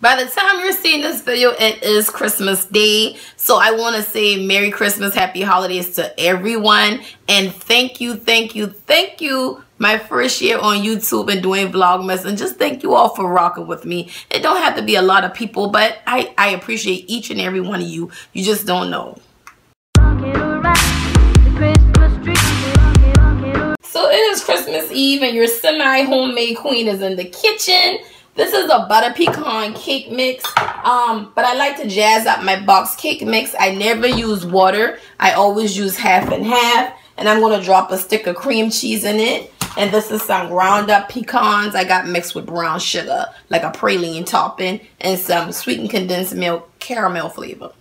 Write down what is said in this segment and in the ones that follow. By the time you're seeing this video, it is Christmas Day. So I want to say Merry Christmas, Happy Holidays to everyone. And thank you. My first year on YouTube and doing Vlogmas. And just thank you all for rocking with me. It don't have to be a lot of people, but I appreciate each and every one of you. You just don't know. So it is Christmas Eve and your semi-homemade queen is in the kitchen. This is a butter pecan cake mix, but I like to jazz up my box cake mix. I never use water. I always use half and half, and I'm going to drop a stick of cream cheese in it. And this is some ground up pecans I got mixed with brown sugar, like a praline topping, and some sweetened condensed milk, caramel flavor.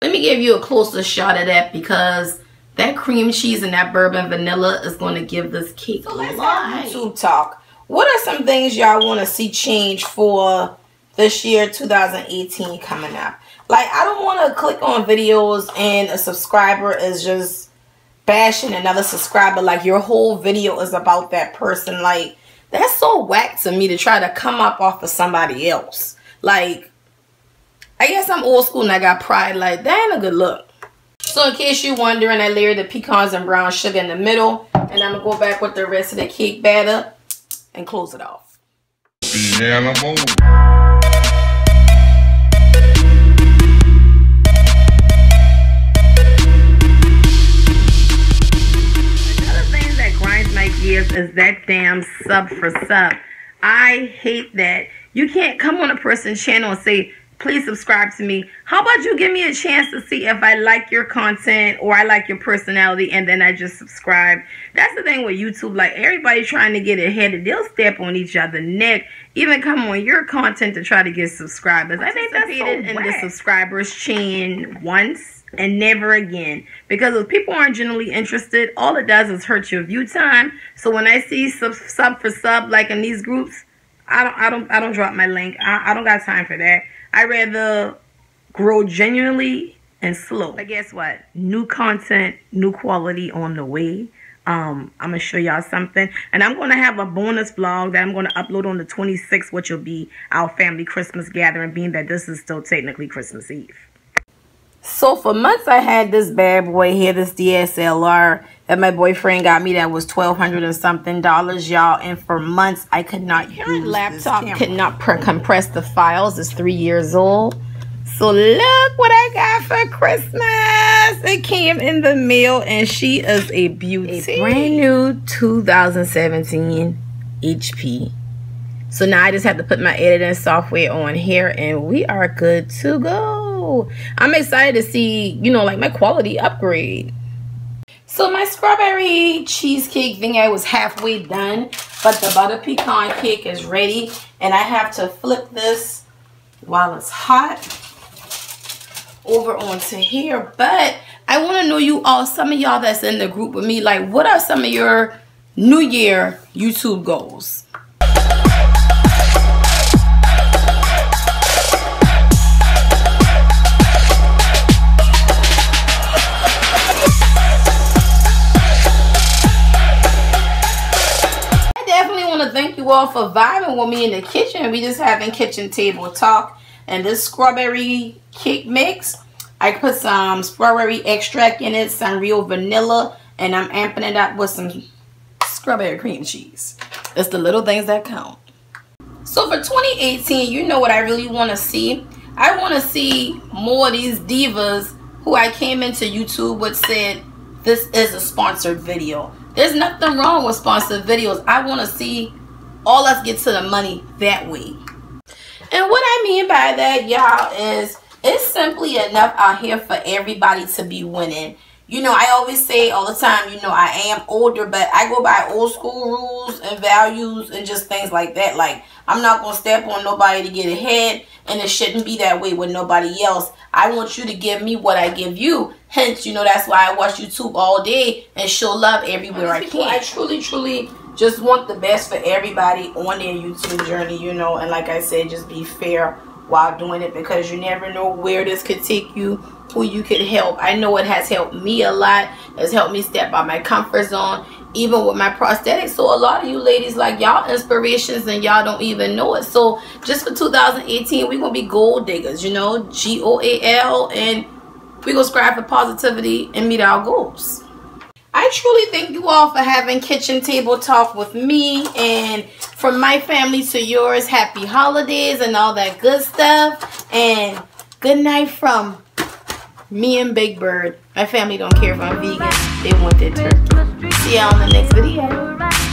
Let me give you a closer shot of that because that cream cheese and that bourbon vanilla is going to give this cake a lot. YouTube talk. What are some things y'all want to see change for this year, 2018, coming up? Like, I don't want to click on videos and a subscriber is just bashing another subscriber. Like, your whole video is about that person. Like, that's so whack to me to try to come up off of somebody else. Like, I guess I'm old school and I got pride. Like, that ain't a good look. So in case you're wondering, I layered the pecans and brown sugar in the middle. And I'm going to go back with the rest of the cake batter and close it off. Another thing that grinds my gears is that damn sub for sub. I hate that. You can't come on a person's channel and say, please subscribe to me. How about you give me a chance to see if I like your content or I like your personality, and then I just subscribe? That's the thing with YouTube. Like, everybody trying to get ahead and they'll step on each other's neck, even come on your content to try to get subscribers. I think that's so in the subscribers chain once and never again, because if people aren't generally interested, all it does is hurt your view time. So when I see sub for sub, like in these groups, I don't drop my link. I don't got time for that. I rather grow genuinely and slow. But guess what? New content, new quality on the way. I'm going to show y'all something. And I'm going to have a bonus vlog that I'm going to upload on the 26th, which will be our family Christmas gathering, being that this is still technically Christmas Eve. So for months, I had this bad boy here, this DSLR that my boyfriend got me that was $1,200 and something, y'all. And for months, I could not use this laptop. Could not compress the files. It's 3 years old. So look what I got for Christmas. It came in the mail, and she is a beauty. A brand new 2017 HP. So now I just have to put my editing software on here, and we are good to go. I'm excited to see, you know, like my quality upgrade. So my strawberry cheesecake thing, I was halfway done, but the butter pecan cake is ready, and I have to flip this while it's hot over onto here. But I want to know you all, some of y'all that's in the group with me, like, what are some of your New Year YouTube goals? All for vibing with me in the kitchen. We just having kitchen table talk. And this strawberry cake mix, I put some strawberry extract in it, some real vanilla, and I'm amping it up with some strawberry cream cheese. It's the little things that count. So for 2018, you know what I really want to see? I want to see more of these divas who I came into YouTube with said, this is a sponsored video. There's nothing wrong with sponsored videos. I want to see all us get to the money that way. And what I mean by that, y'all, is it's simply enough out here for everybody to be winning. You know, I always say all the time, you know, I am older, but I go by old school rules and values and just things like that. Like, I'm not going to step on nobody to get ahead, and it shouldn't be that way with nobody else. I want you to give me what I give you. Hence, you know, that's why I watch YouTube all day and show love everywhere I can. I truly just want the best for everybody on their YouTube journey, you know. And like I said, just be fair while doing it, because you never know where this could take you, who you could help. I know it has helped me a lot. It's helped me step out my comfort zone. even with my prosthetics. So a lot of you ladies, like, y'all inspirations and y'all don't even know it. So just for 2018, we're gonna be gold diggers, you know, GOAL, and we're gonna strive for positivity and meet our goals. I truly thank you all for having kitchen table talk with me, and from my family to yours, happy holidays and all that good stuff, and good night from me and Big Bird. My family don't care if I'm vegan, they want their turkey. See y'all in the next video.